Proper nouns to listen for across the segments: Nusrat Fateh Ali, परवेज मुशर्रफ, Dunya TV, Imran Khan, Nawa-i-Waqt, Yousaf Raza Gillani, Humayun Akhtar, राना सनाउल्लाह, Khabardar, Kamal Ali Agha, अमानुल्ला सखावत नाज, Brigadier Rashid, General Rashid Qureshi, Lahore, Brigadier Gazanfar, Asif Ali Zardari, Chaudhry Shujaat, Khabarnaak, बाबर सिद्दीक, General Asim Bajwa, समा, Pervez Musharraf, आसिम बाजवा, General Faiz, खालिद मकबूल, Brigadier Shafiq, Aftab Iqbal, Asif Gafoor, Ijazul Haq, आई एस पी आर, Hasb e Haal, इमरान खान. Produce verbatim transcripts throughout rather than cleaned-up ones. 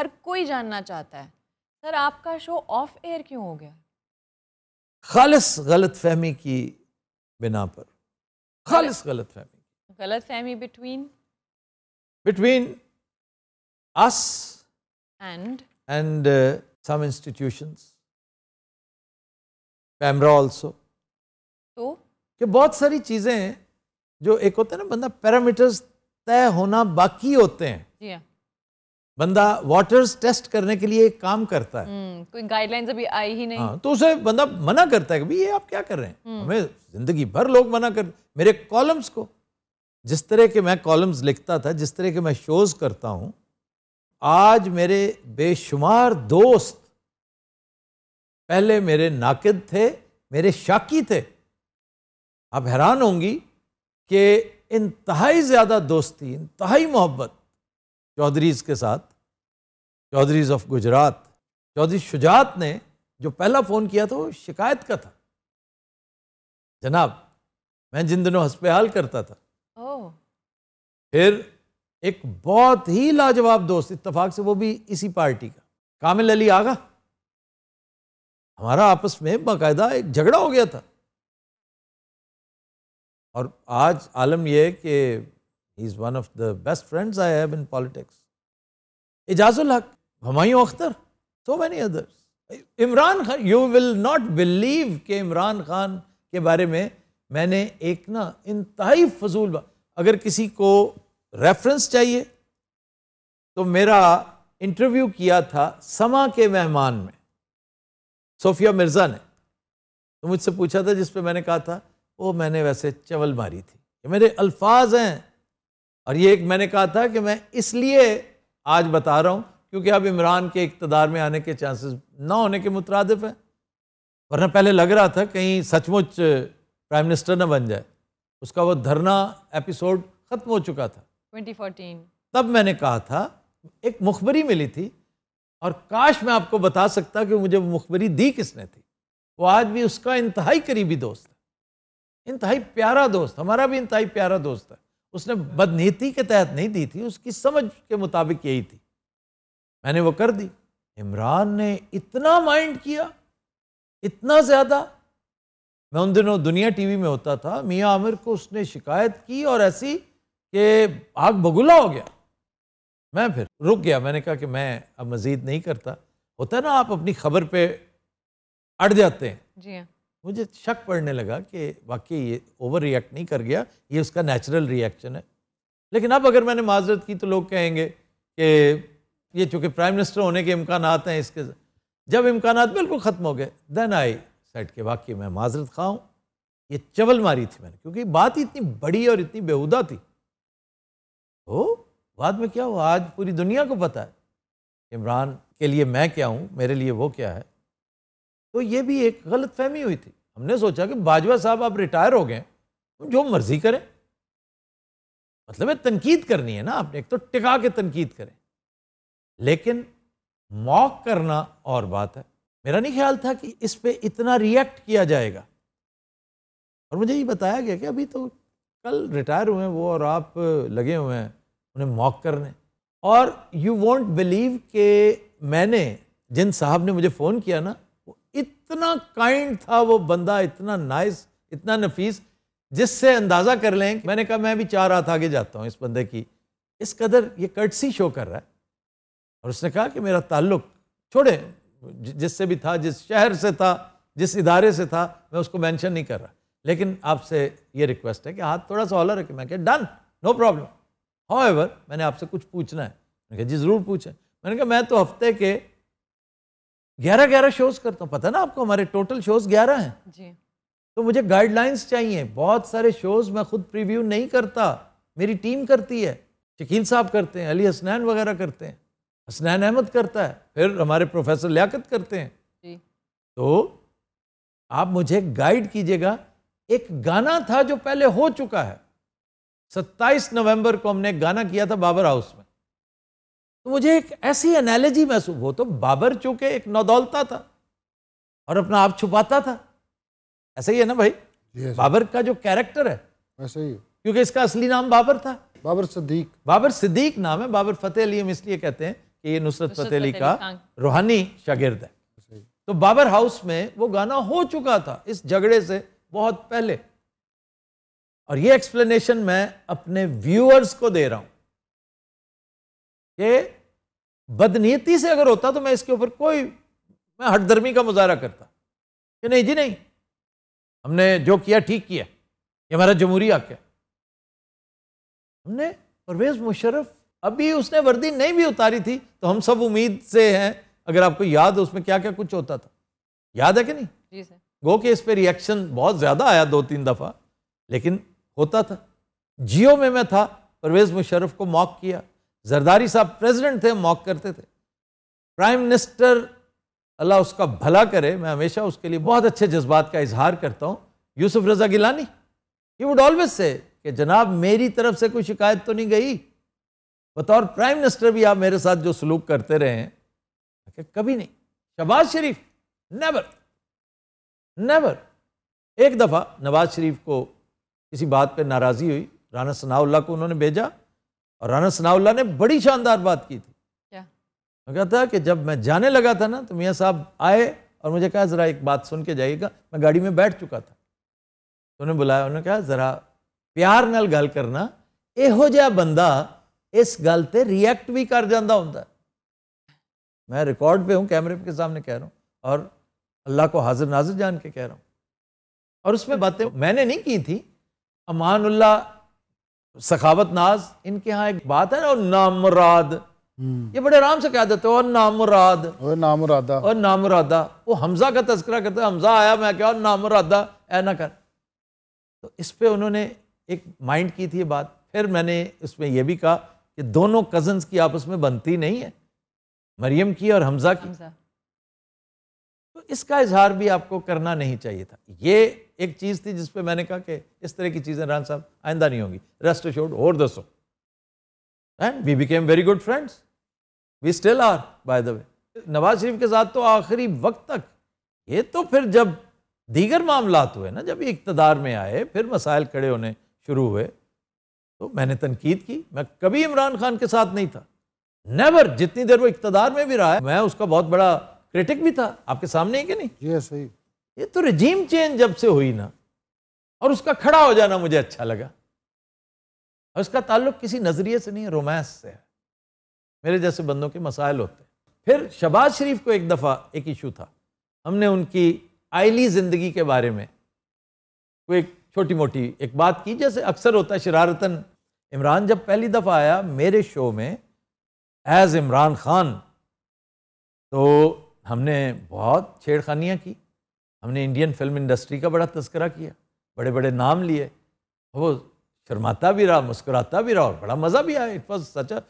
हर कोई जानना चाहता है। सर आपका शो ऑफ एयर क्यों हो गया? खालिस गलत फहमी की बिना पर, खालिस गलत फहमी, गलत फहमी between between us and and some institutions, PEMRA also. तो कि बहुत सारी चीज़ें जो एक होते हैं ना, बंदा पैरामीटर्स तय होना बाकी होते हैं, yeah. बंदा वाटर्स टेस्ट करने के लिए काम करता है, hmm, कोई गाइडलाइंस अभी आई ही नहीं, हाँ, तो उसे बंदा मना करता है कि भाई ये आप क्या कर रहे हैं, hmm. हमें जिंदगी भर लोग मना कर, मेरे कॉलम्स को, जिस तरह के मैं कॉलम्स लिखता था, जिस तरह के मैं शोज करता हूँ, आज मेरे बेशुमार दोस्त पहले मेरे नाकिद थे, मेरे शाकी थे। आप हैरान होंगी कि इंतहाई ज़्यादा दोस्ती, इंतहाई मोहब्बत चौधरीज़ के साथ, चौधरीज़ ऑफ गुजरात। चौधरी शुजात ने जो पहला फ़ोन किया था वो शिकायत का था। जनाब मैं जिन दिनों हस्ब ए हाल करता था, oh. फिर एक बहुत ही लाजवाब दोस्त, इत्तफाक से वो भी इसी पार्टी का, कामिल अली आगा, हमारा आपस में बाकायदा एक झगड़ा हो गया था। और आज आलम यह है कि he is one of the best friends I have in politics. Ijazul Haq, Humayun Akhtar, so many others. इमरान खान, you will not believe कि इमरान खान के बारे में मैंने एक ना इंतहाई फजूल, अगर किसी को रेफरेंस चाहिए तो मेरा इंटरव्यू किया था समा के मेहमान में सोफिया मिर्ज़ा ने, तो मुझसे पूछा था, जिस पे मैंने कहा था वो मैंने वैसे चवल मारी थी, ये मेरे अल्फाज हैं। और ये एक मैंने कहा था कि मैं इसलिए आज बता रहा हूँ क्योंकि अब इमरान के इक़्तिदार में आने के चांसेस ना होने के मुतरादिफ हैं, वरना पहले लग रहा था कहीं सचमुच प्राइम मिनिस्टर ना बन जाए। उसका वो धरना एपिसोड ख़त्म हो चुका था ट्वेंटी फोर्टीन। तब मैंने कहा था, एक मुखबरी मिली थी और काश मैं आपको बता सकता कि मुझे वो मुखबरी दी किसने थी। वो आज भी उसका इंतहाई करीबी दोस्त है, इंतहाई प्यारा दोस्त, हमारा भी इंतहाई प्यारा दोस्त है। उसने बदनीति के तहत नहीं दी थी, उसकी समझ के मुताबिक यही थी, मैंने वो कर दी। इमरान ने इतना माइंड किया, इतना ज़्यादा। मैं उन दिनों दुनिया टीवी में होता था, मियाँ आमिर को उसने शिकायत की और ऐसी कि आग बगुला हो गया। मैं फिर रुक गया, मैंने कहा कि मैं अब मज़ीद नहीं करता। होता है ना, आप अपनी खबर पे अड़ जाते हैं। जी हाँ, मुझे शक पड़ने लगा कि वाकई ये ओवर रिएक्ट नहीं कर गया, ये उसका नेचुरल रिएक्शन है। लेकिन अब अगर मैंने माजरत की तो लोग कहेंगे कि ये चूँकि प्राइम मिनिस्टर होने के इम्कान हैं, इसके जब इम्कान बिल्कुल ख़त्म हो गए, देन आई सेट के वाकई मैं माजरत खाऊँ, ये चवल मारी थी मैंने, क्योंकि बात ही इतनी बड़ी और इतनी बेहूदा थी। तो बाद में क्या हुआ, आज पूरी दुनिया को पता है इमरान के लिए मैं क्या हूँ, मेरे लिए वो क्या है। तो ये भी एक गलत फहमी हुई थी, हमने सोचा कि बाजवा साहब आप रिटायर हो गए, जो मर्जी करें। मतलब है तनकीद करनी है ना आपने, एक तो टिका के तनकीद करें, लेकिन मॉक करना और बात है। मेरा नहीं ख्याल था कि इस पे इतना रिएक्ट किया जाएगा। और मुझे ये बताया गया कि अभी तो कल रिटायर हुए हैं वो, और आप लगे हुए हैं उन्हें मॉक करने। और यू वॉन्ट बिलीव के मैंने, जिन साहब ने मुझे फ़ोन किया ना, वो इतना काइंड था, वो बंदा इतना नाइस, इतना नफीस, जिससे अंदाज़ा कर लें। मैंने कहा मैं भी चार हाथ आगे जाता हूँ इस बंदे की, इस कदर ये कर्टसी शो कर रहा है। और उसने कहा कि मेरा ताल्लुक छोड़े, जिससे भी था, जिस शहर से था, जिस इदारे से था, मैं उसको मेंशन नहीं कर रहा, लेकिन आपसे ये रिक्वेस्ट है कि हाथ थोड़ा सा हौला रखें। मैं कहा done, no problem, however मैंने आपसे कुछ पूछना है। मैंने कहा जी ज़रूर पूछें। मैंने कहा मैं तो हफ्ते के ग्यारह ग्यारह शोज़ करता हूँ, पता है ना आपको, हमारे टोटल शोज़ ग्यारह हैं जी। तो मुझे गाइडलाइंस चाहिए, बहुत सारे शोज़ मैं खुद प्रीव्यू नहीं करता, मेरी टीम करती है, शकील साहब करते हैं, अली हसनैन वगैरह करते हैं, हसनैन अहमद करता है, फिर हमारे प्रोफेसर लियाकत करते हैं जी। तो आप मुझे गाइड कीजिएगा। एक गाना था जो पहले हो चुका है, सत्ताईस नवंबर को हमने गाना किया था बाबर हाउस में। तो मुझे एक ऐसी एनालॉजी महसूस हो, तो बाबर चूंकि एक नौदौलता था और अपना आप छुपाता था, ऐसा ही है ना भाई, बाबर का जो कैरेक्टर है ऐसा ही है, क्योंकि इसका असली नाम बाबर था, बाबर सिद्दीक, बाबर सिद्दीक नाम है, बाबर फतेह अली हम इसलिए कहते हैं कि ये नुसरत फतेह अली का रूहानी शागिर्द है। तो बाबर हाउस में वो गाना हो चुका था इस झगड़े से बहुत पहले, और ये एक्सप्लेनेशन मैं अपने व्यूअर्स को दे रहा हूं कि बदनीयती से अगर होता तो मैं इसके ऊपर कोई मैं हटधर्मी का मुजाहरा करता कि नहीं जी नहीं, हमने जो किया ठीक किया, ये हमारा जमहूरी हक है। हमने परवेज मुशर्रफ, अभी उसने वर्दी नहीं भी उतारी थी तो हम सब उम्मीद से हैं, अगर आपको याद हो उसमें क्या क्या कुछ होता था, याद है कि नहीं जी सर? गो के इस पे रिएक्शन बहुत ज़्यादा आया दो तीन दफ़ा, लेकिन होता था। जियो में मैं था, परवेज मुशर्रफ को मॉक किया, जरदारी साहब प्रेसिडेंट थे, मॉक करते थे। प्राइम मिनिस्टर अल्लाह उसका भला करे, मैं हमेशा उसके लिए बहुत अच्छे जज्बात का इजहार करता हूँ, Yousuf Raza Gilani, he would always say कि जनाब मेरी तरफ से कोई शिकायत तो नहीं गई, बतौर प्राइम मिनिस्टर भी आप मेरे साथ जो सलूक करते रहे हैं कभी नहीं। Shahbaz Sharif never never. एक दफ़ा नवाज शरीफ को किसी बात पे नाराज़ी हुई, राना सनाउल्लाह को उन्होंने भेजा, और राना सनाउल्लाह ने बड़ी शानदार बात की थी। मैं कहता कि जब मैं जाने लगा था ना तो मियाँ साहब आए और मुझे कहा ज़रा एक बात सुन के जाइएगा, मैं गाड़ी में बैठ चुका था, उन्होंने बुलाया, उन्होंने कहा ज़रा प्यार नाल गल करना, एहो जिहा बंदा इस गल ते रिएक्ट भी कर जाता होंदा। मैं रिकॉर्ड पे हूँ, कैमरे के सामने कह रहा हूँ और अल्लाह को हाजिर नाजिर जान के कह रहा हूँ, और उसमें बातें मैंने नहीं की थी। अमानुल्ला सखावत नाज, इनके यहाँ एक बात है ना, और नामराद, ये बड़े आराम से कह देते हो, और नामुराद और नामुरादा और नामुरादा, वो हमजा का तस्करा करते हैं, हमजा आया मैं क्या और नामुरादा ऐ ना कर। तो इस पे उन्होंने एक माइंड की थी ये बात। फिर मैंने उसमें यह भी कहा कि दोनों कजन्स की आपस में बनती नहीं है, मरियम की और हमजा की, हमजा। तो इसका इजहार भी आपको करना नहीं चाहिए था। ये एक चीज़ थी जिसपे मैंने कहा कि इस तरह की चीज़ें रान साहब आइंदा नहीं होंगी, रेस्ट एश्योर्ड। और दसो, and we became very good friends, we still are by the way. Nawaz Sharif के साथ तो आखिरी वक्त तक। ये तो फिर जब दीगर मामलात हुए ना, जब ये इकतदार में आए, फिर मसाइल खड़े होने शुरू हुए, तो मैंने तनकीद की। मैं कभी इमरान खान के साथ नहीं था, नेवर, जितनी देर वो इकतदार में भी रहा है। मैं उसका बहुत बड़ा क्रिटिक भी था, आपके सामने है कि नहीं? ये सही। ये तो रजीम चेंज जब से हुई ना, और उसका खड़ा हो जाना मुझे अच्छा लगा। और उसका ताल्लुक किसी नज़रिए से नहीं है, रोमांस से है। मेरे जैसे बंदों के मसाइल होते हैं। फिर शहबाज शरीफ को एक दफ़ा एक इशू था, हमने उनकी आइली ज़िंदगी के बारे में कोई एक छोटी मोटी एक बात की, जैसे अक्सर होता है शरारतन। इमरान जब पहली दफ़ा आया मेरे शो में एज़ इमरान ख़ान, तो हमने बहुत छेड़खानियाँ की, हमने इंडियन फिल्म इंडस्ट्री का बड़ा तस्करा किया, बड़े बड़े नाम लिए। वो शर्माता भी रहा, मुस्कुराता भी रहा, और बड़ा मज़ा भी आया। It was such a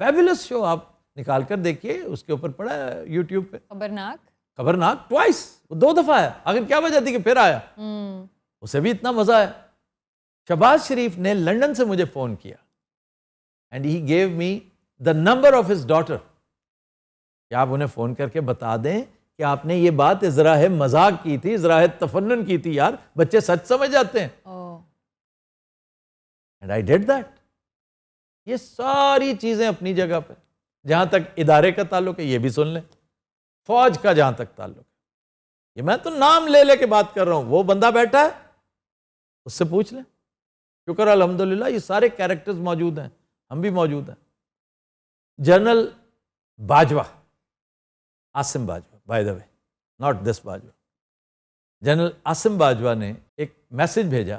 fabulous show, आप निकाल कर देखिए, उसके ऊपर पड़ा है यूट्यूब पे। खबरनाक खबरनाक ट्वाइस, वो दो दफ़ा आया, आखिर क्या वजह थी कि फिर आया? उसे भी इतना मज़ा आया। शहबाज शरीफ ने लंदन से मुझे फ़ोन किया, and he gave me the number of his daughter कि आप उन्हें फ़ोन करके बता दें कि आपने ये बात इजराह मजाक की थी, इजराह तफन्नुन की थी, यार बच्चे सच समझ जाते हैं। And I did that। ये सारी चीज़ें अपनी जगह पे, जहाँ तक इदारे का ताल्लुक है ये भी सुन लें, फौज का जहाँ तक ताल्लुक है, ये मैं तो नाम ले ले के बात कर रहा हूँ। वो बंदा बैठा है, उससे पूछ लें, शुक्र अल्हम्दुलिल्लाह ये सारे कैरेक्टर्स मौजूद हैं, हम भी मौजूद हैं। General Bajwa, आसिम बाजवा by the way, not this Bajwa, general आसिम बाजवा ने एक मैसेज भेजा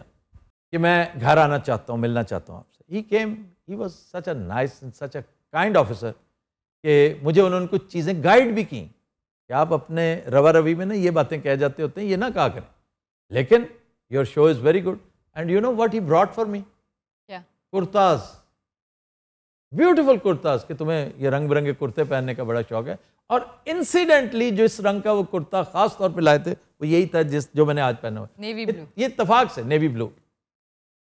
कि मैं घर आना चाहता हूँ, मिलना चाहता हूँ आपसे। He came, he was such a nice and such a kind officer कि मुझे उन्होंने कुछ चीज़ें गाइड भी की कि आप अपने रवा रवि में ना ये बातें कह जाते होते हैं, ये ना कहा करें, लेकिन your show is very good. And you know what he brought for me, kurtas, beautiful kurtas, कि तुम्हें ये रंग बिरंगे कुर्ते पहनने का बड़ा शौक है। और इंसिडेंटली जो इस रंग का वो कुर्ता खास तौर पे लाए थे वो यही था जिस जो मैंने आज पहना हुआ, नेवी ब्लू, ये इत्तफाक से नेवी ब्लू।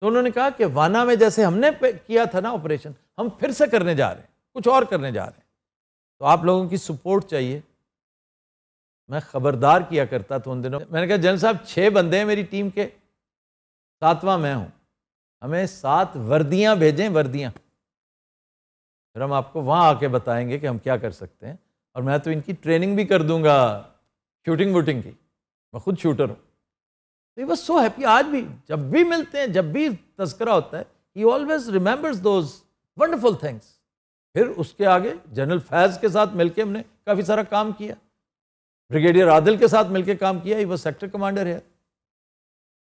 तो उन्होंने कहा कि वाना में जैसे हमने किया था ना ऑपरेशन, हम फिर से करने जा रहे हैं, कुछ और करने जा रहे हैं, तो आप लोगों की सपोर्ट चाहिए। मैं खबरदार किया करता था उन दिनों, मैंने कहा जनरल साहब छः बंदे हैं मेरी टीम के, सातवां मैं हूँ, हमें सात वर्दियाँ भेजें, वर्दियाँ। फिर हम आपको वहाँ आके बताएंगे कि हम क्या कर सकते हैं। और मैं तो इनकी ट्रेनिंग भी कर दूंगा शूटिंग वूटिंग की, मैं खुद शूटर हूँ। तो ही वॉज सो हैप्पी। आज भी जब भी मिलते हैं, जब भी तस्करा होता है, he always remembers those wonderful things. फिर उसके आगे जनरल फैज़ के साथ मिलकर हमने काफ़ी सारा काम किया, ब्रिगेडियर आदिल के साथ मिलकर काम किया, ही वॉज सेक्टर कमांडर है।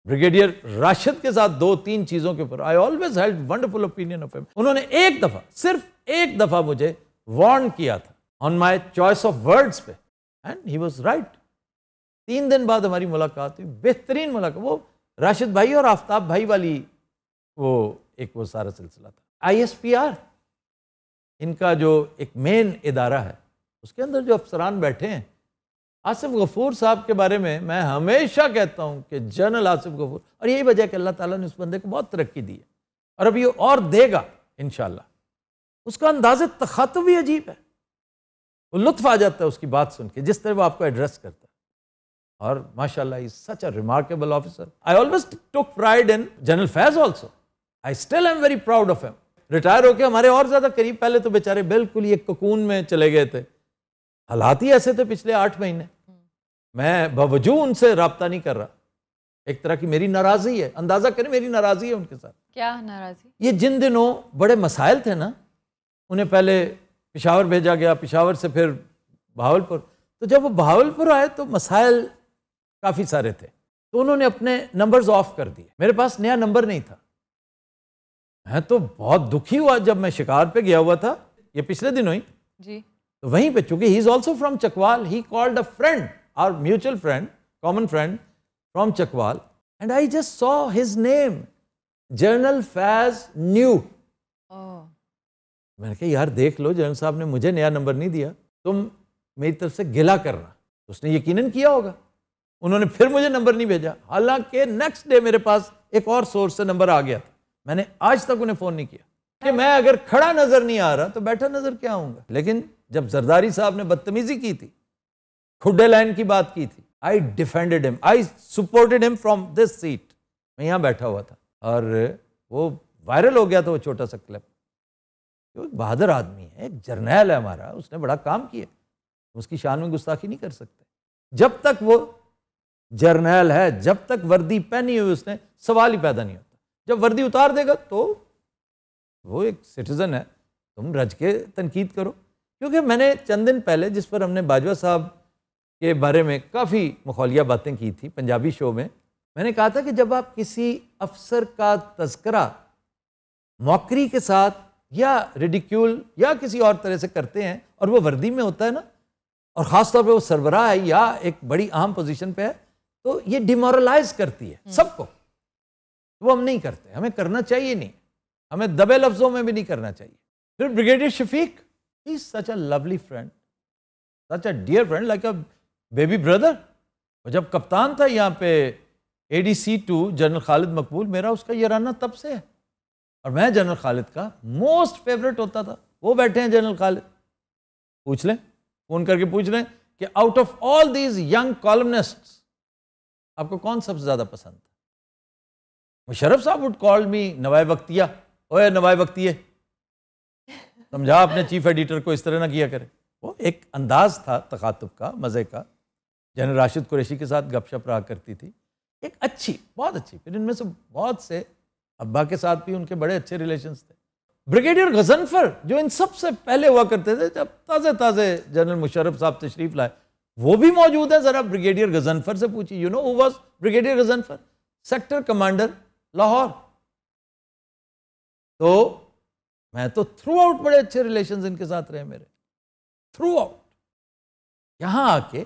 ब्रिगेडियर राशिद के साथ दो तीन चीज़ों के ऊपर I always held wonderful opinion of him. उन्होंने एक दफ़ा, सिर्फ एक दफ़ा मुझे वार्न किया था on my choice of words पे, एंड ही वॉज राइट। तीन दिन बाद हमारी मुलाकात हुई, बेहतरीन मुलाकात। वो राशिद भाई और आफ्ताब भाई वाली वो एक वो सारा सिलसिला था। आई एस पी आर इनका जो एक मेन इदारा है, उसके अंदर जो अफसरान बैठे हैं, आसिफ गफूर साहब के बारे में मैं हमेशा कहता हूँ कि जनरल आसिफ गफूर, और यही वजह कि अल्लाह ताला ने उस बंदे को बहुत तरक्की दी है और अब ये और देगा इंशाल्लाह। उसका अंदाज़ तख़ातुब भी अजीब है, वो लुत्फ़ आ जाता है उसकी बात सुन के, जिस तरह वो आपको एड्रेस करता है। और माशाल्लाह is such a remarkable officer. I always took pride in general Faiz also, I still am very proud of him. Retire होकर हमारे और ज़्यादा करीब, पहले तो बेचारे बिल्कुल ये ककून में चले गए थे, हालात ही ऐसे थे पिछले आठ महीने। मैं बावजूद उनसे रब्ता नहीं कर रहा, एक तरह की मेरी नाराज़ी है, अंदाज़ा करें मेरी नाराज़ी है उनके साथ। क्या नाराज़ी? ये जिन दिनों बड़े मसाइल थे ना, उन्हें पहले पिशावर भेजा गया, पिशावर से फिर बहावलपुर। तो जब वो बहावलपुर आए तो मसाइल काफ़ी सारे थे, तो उन्होंने अपने नंबर्स ऑफ कर दिए। मेरे पास नया नंबर नहीं था। मैं तो बहुत दुखी हुआ जब मैं शिकार पे गया हुआ था, ये पिछले दिन हुई जी, तो वहीं पे, चूंकि he is also from Chakwal, he called a friend, our mutual friend, common friend from Chakwal, and I just saw his name general Faiz new. मैंने कहा यार देख लो, जनरल साहब ने मुझे नया नंबर नहीं दिया, तुम मेरी तरफ से गिला करना। उसने यकीनन किया होगा, उन्होंने फिर मुझे नंबर नहीं भेजा। हालांकि नेक्स्ट डे मेरे पास एक और सोर्स से नंबर आ गया था, मैंने आज तक उन्हें फ़ोन नहीं किया कि मैं अगर खड़ा नज़र नहीं आ रहा तो बैठा नज़र क्या आऊँगा। लेकिन जब जरदारी साहब ने बदतमीज़ी की थी, खुड्डे लाइन की बात की थी, I defended him, I supported him from this seat. मैं यहाँ बैठा हुआ था और वो वायरल हो गया था वो छोटा सा क्लिप। तो एक बहादुर आदमी है, एक जर्नैल है हमारा, उसने बड़ा काम किया, उसकी शान में गुस्ताखी नहीं कर सकते। जब तक वो जर्नैल है, जब तक वर्दी पहनी हुई, उसने सवाल ही पैदा नहीं होता। जब वर्दी उतार देगा तो वो एक सिटीज़न है, तुम रज के तनकीद करो। क्योंकि मैंने चंद दिन पहले, जिस पर हमने बाजवा साहब के बारे में काफ़ी मखौलिया बातें की थी पंजाबी शो में, मैंने कहा था कि जब आप किसी अफसर का तस्करा मौकरी के साथ या रिडिक्यूल या किसी और तरह से करते हैं और वो वर्दी में होता है ना, और ख़ासतौर पर वो सरबराह है या एक बड़ी अहम पोजीशन पे है, तो ये डिमोरलाइज करती है सबको। वो हम नहीं करते, हमें करना चाहिए नहीं, हमें दबे लफ्ज़ों में भी नहीं करना चाहिए। फिर brigadier Shafiq, he is such a lovely friend, such a dear friend, like a baby brother. और जब कप्तान था यहाँ पे A D C to general खालिद मकबूल, मेरा उसका याराना तब से है और मैं जनरल खालिद का मोस्ट फेवरेट होता था। वो बैठे हैं जनरल खालिद, पूछ लें, फोन करके पूछ लें कि out of all these young columnists आपको कौन सबसे ज़्यादा पसंद था। मुशर्रफ साहब वुड कॉल मी नवाए वक्तिया, ओए नवाए वक्तिये, समझा आपने चीफ एडिटर को, इस तरह ना किया करे। वो एक अंदाज़ था तखातुब का, मज़े का। जनरल राशिद कुरैशी के साथ गपशप रहा करती थी, एक अच्छी, बहुत अच्छी। फिर इनमें से बहुत से अब्बा के साथ भी उनके बड़े अच्छे रिलेशन थे। ब्रिगेडियर गजनफर जो इन सबसे पहले हुआ करते थे, जब ताज़े ताज़े जनरल मुशर्रफ साहब तशरीफ लाए, वो भी मौजूद हैं। ज़रा ब्रिगेडियर गजनफर से पूछिए, you know who was brigadier Ghazanfar? Sector commander Lahore. तो मैं तो थ्रू आउट बड़े अच्छे रिलेशंस इनके साथ रहे मेरे, थ्रू आउट। यहाँ आके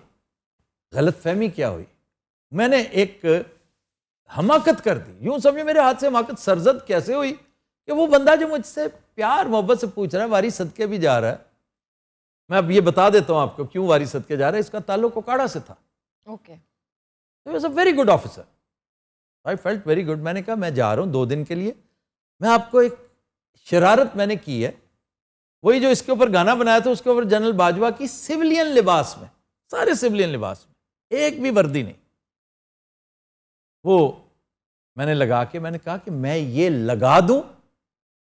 गलतफहमी क्या हुई, मैंने एक हमाकत कर दी, यूँ समझे मेरे हाथ से हमाकत सरजद कैसे हुई कि वो बंदा जो मुझसे प्यार मोहब्बत से पूछ रहा है, वारी सदके भी जा रहा है। मैं अब ये बता देता हूँ आपको क्यों वारी सदके जा रहा है, इसका ताल्लुक ओकाड़ा से था। Okay, he was a very good officer, I felt very good. मैंने कहा मैं जा रहा हूँ दो दिन के लिए, मैं आपको एक शरारत मैंने की है, वही जो इसके ऊपर गाना बनाया था उसके ऊपर, जनरल बाजवा की सिविलियन लिबास में, सारे सिविलियन लिबास में, एक भी वर्दी नहीं। वो मैंने लगा के, मैंने कहा कि मैं ये लगा दूँ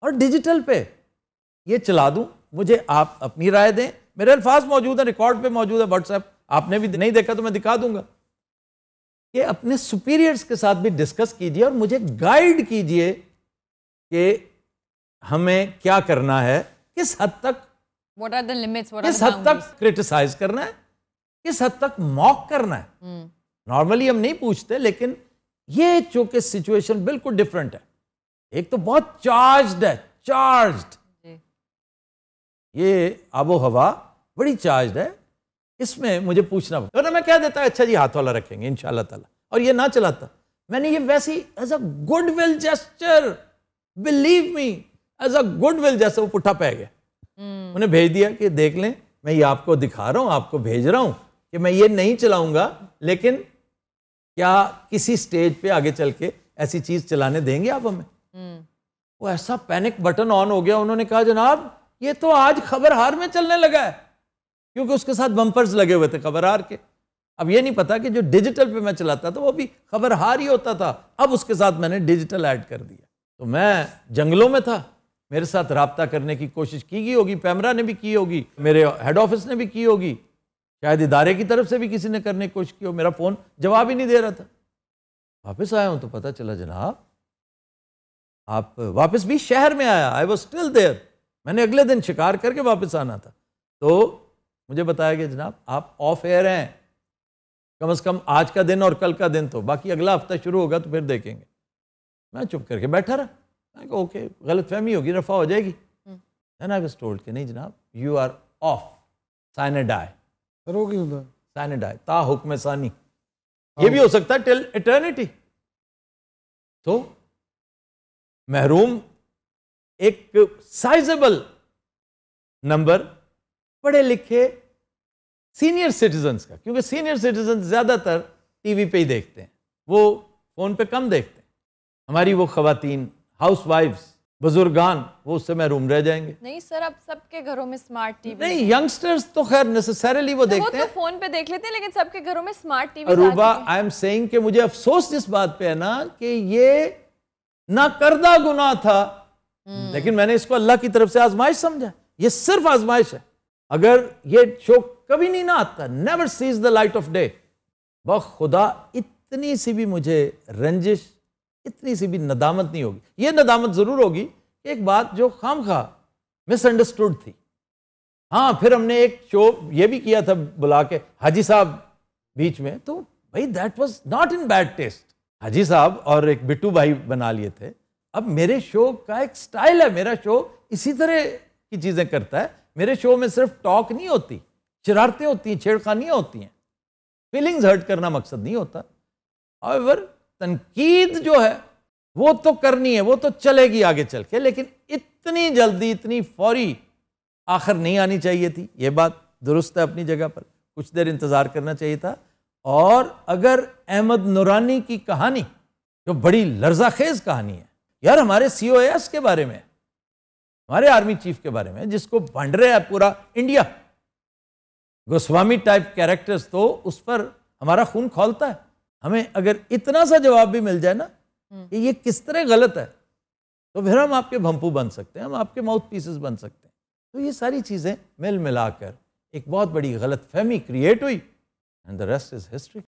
और डिजिटल पे ये चला दूं, मुझे आप अपनी राय दें। मेरे अल्फाज मौजूद हैं, रिकॉर्ड पे मौजूद है, व्हाट्सएप आपने भी नहीं देखा तो मैं दिखा दूंगा। ये अपने सुपीरियर्स के साथ भी डिस्कस कीजिए और मुझे गाइड कीजिए कि हमें क्या करना है, किस हद तक, व्हाट आर द लिमिट्स, किस हद तक क्रिटिसाइज करना है, किस हद तक मॉक करना है। नॉर्मली हम नहीं पूछते, लेकिन ये चूंकि सिचुएशन बिल्कुल डिफरेंट है। एक तो बहुत चार्ज्ड है, चार्ज्ड ये आबो हवा बड़ी चार्ज्ड है, इसमें मुझे पूछना पड़ता है। तो मैं क्या देता है, अच्छा जी हाथ वाला रखेंगे इंशाल्लाह ताला, और ये ना चलाता। मैंने ये वैसी as a goodwill gesture, believe me, as a goodwill gesture, वो पुट्ठा पै गया। hmm. उन्हें भेज दिया कि देख लें, मैं ये आपको दिखा रहा हूँ, आपको भेज रहा हूँ कि मैं ये नहीं चलाऊंगा, लेकिन क्या किसी स्टेज पे आगे चल के ऐसी चीज चलाने देंगे आप हमें। hmm. वो ऐसा पैनिक बटन ऑन हो गया। उन्होंने कहा जनाब ये तो आज खबरहार में चलने लगा है, क्योंकि उसके साथ बम्पर्स लगे हुए थे खबरहार के। अब ये नहीं पता कि जो डिजिटल पे मैं चलाता था वो भी खबरहार ही होता था, अब उसके साथ मैंने डिजिटल ऐड कर दिया। तो मैं जंगलों में था, मेरे साथ रब्ता करने की कोशिश की गई होगी, पैमरा ने भी की होगी, मेरे हेड ऑफिस ने भी की होगी, शायद इदारे की तरफ से भी किसी ने करने की कोशिश की हो। मेरा फ़ोन जवाब ही नहीं दे रहा था। वापस आया हूँ तो पता चला जनाब आप वापस भी शहर में आया। आई वॉज स्टिल देयर, मैंने अगले दिन शिकार करके वापस आना था। तो मुझे बताया गया जनाब आप ऑफ एयर हैं, कम से कम आज का दिन और कल का दिन, तो बाकी अगला हफ्ता शुरू होगा तो फिर देखेंगे। मैं चुप करके बैठा रहा। मैंने कहा ओके, गलत फहमी होगी, रफा हो जाएगी। देन आई वाज टोल्ड कि नहीं जनाब यू आर ऑफ साइनेडाई, रोगी होता साइनेडाई ता हुक्म सानी, ये भी हो सकता है टिल इटर्निटी। तो महरूम एक साइजेबल नंबर पढ़े लिखे सीनियर सिटीजन्स का, क्योंकि सीनियर सिटीजन ज़्यादातर टीवी पे ही देखते हैं, वो फ़ोन पे कम देखते हैं। हमारी वो ख़वातीन, हाउसवाइफ्स, बुजुर्गान, वो उससे महरूम रह जाएंगे। नहीं सर, अब सबके घरों में स्मार्ट टीवी नहीं, यंगस्टर्स तो खैर नेसेसरली वो देखते हैं, वो तो फ़ोन पे देख लेते हैं, लेकिन सबके घरों में smart TV. Aruba I am saying कि मुझे अफसोस इस बात पे है ना कि ये ना करदा गुनाह था, लेकिन मैंने इसको अल्लाह की तरफ से आजमाइश समझा। ये सिर्फ आजमाइश है, अगर ये शो कभी नहीं ना आता, never sees the light of day, बखुदा इतनी सी भी मुझे रंजिश, इतनी सी भी नदामत नहीं होगी। ये नदामत ज़रूर होगी कि एक बात जो खामखा मिसअंडरस्टूड थी। हाँ, फिर हमने एक शो ये भी किया था बुला के हाजी साहब बीच में, तो भाई that was not in bad taste. हाजी साहब और एक बिट्टू भाई बना लिए थे। अब मेरे शो का एक स्टाइल है, मेरा शो इसी तरह की चीज़ें करता है। मेरे शो में सिर्फ टॉक नहीं होती, शरारतें होती हैं, छेड़खानियाँ होती हैं, फीलिंग्स हर्ट करना मकसद नहीं होता। हाउएवर तनकीद जो है वो तो करनी है, वो तो चलेगी आगे चल के, लेकिन इतनी जल्दी, इतनी फौरी आखिर नहीं आनी चाहिए थी। ये बात दुरुस्त है, अपनी जगह पर कुछ देर इंतज़ार करना चाहिए था। और अगर अहमद नूरानी की कहानी जो बड़ी लर्जाखेज कहानी है यार, हमारे सी ओ एस के बारे में, हमारे आर्मी चीफ के बारे में, जिसको भंड रहा है पूरा इंडिया, गोस्वामी टाइप कैरेक्टर्स, तो उस पर हमारा खून खौलता है। हमें अगर इतना सा जवाब भी मिल जाए ना कि ये किस तरह गलत है, तो फिर हम आपके भंपू बन सकते हैं, हम आपके माउथ पीसेस बन सकते हैं। तो ये सारी चीज़ें मिल मिलाकर एक बहुत बड़ी गलतफहमी क्रिएट हुई, and the rest is history.